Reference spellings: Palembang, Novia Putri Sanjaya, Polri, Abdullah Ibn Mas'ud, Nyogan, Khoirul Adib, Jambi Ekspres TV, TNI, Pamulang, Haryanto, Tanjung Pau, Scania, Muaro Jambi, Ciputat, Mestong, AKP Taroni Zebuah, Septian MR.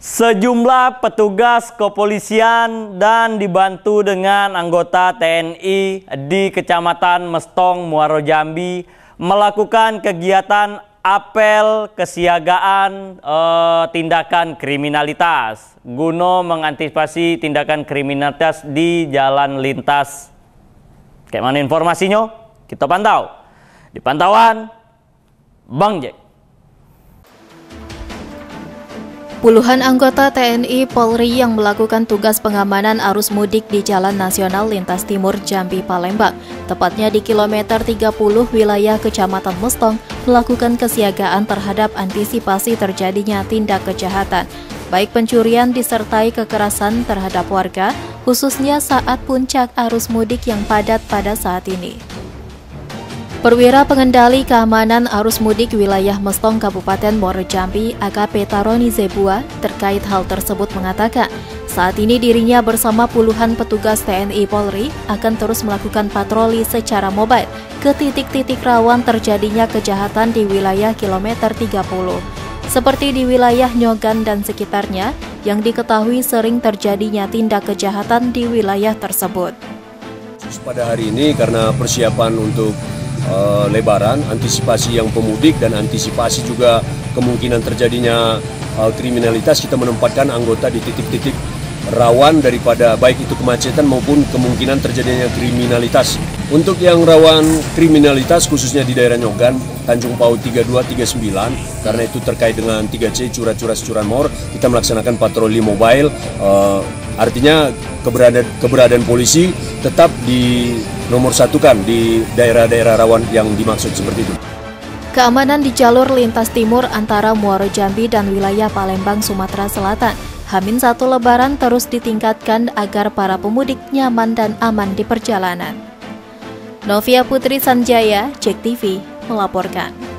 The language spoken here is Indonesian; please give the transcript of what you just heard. Sejumlah petugas kepolisian dan dibantu dengan anggota TNI di Kecamatan Mestong, Muaro Jambi melakukan kegiatan apel kesiagaan tindakan kriminalitas guna mengantisipasi tindakan kriminalitas di jalan lintas. Kayak mana informasinya? Kita pantau. Di pantauan Bang Jack. Puluhan anggota TNI Polri yang melakukan tugas pengamanan arus mudik di Jalan Nasional Lintas Timur Jambi Palembang, tepatnya di kilometer 30 wilayah Kecamatan Mestong, melakukan kesiagaan terhadap antisipasi terjadinya tindak kejahatan, baik pencurian disertai kekerasan terhadap warga, khususnya saat puncak arus mudik yang padat pada saat ini. Perwira Pengendali Keamanan Arus Mudik Wilayah Mestong Kabupaten Muaro Jambi AKP Taroni Zebuah terkait hal tersebut mengatakan, saat ini dirinya bersama puluhan petugas TNI Polri akan terus melakukan patroli secara mobile ke titik-titik rawan terjadinya kejahatan di wilayah kilometer 30. Seperti di wilayah Nyogan dan sekitarnya yang diketahui sering terjadinya tindak kejahatan di wilayah tersebut. Pada hari ini karena persiapan untuk Lebaran, antisipasi yang pemudik dan antisipasi juga kemungkinan terjadinya kriminalitas, kita menempatkan anggota di titik-titik rawan daripada baik itu kemacetan maupun kemungkinan terjadinya kriminalitas. Untuk yang rawan kriminalitas khususnya di daerah Nyogan, Tanjung Pau 3239, karena itu terkait dengan 3C curanmor, kita melaksanakan patroli mobile, artinya keberadaan polisi tetap di nomor satukan di daerah-daerah rawan yang dimaksud seperti itu. Keamanan di jalur lintas timur antara Muaro Jambi dan wilayah Palembang, Sumatera Selatan, H-1 Lebaran terus ditingkatkan agar para pemudik nyaman dan aman di perjalanan. Novia Putri Sanjaya, JEK TV, melaporkan.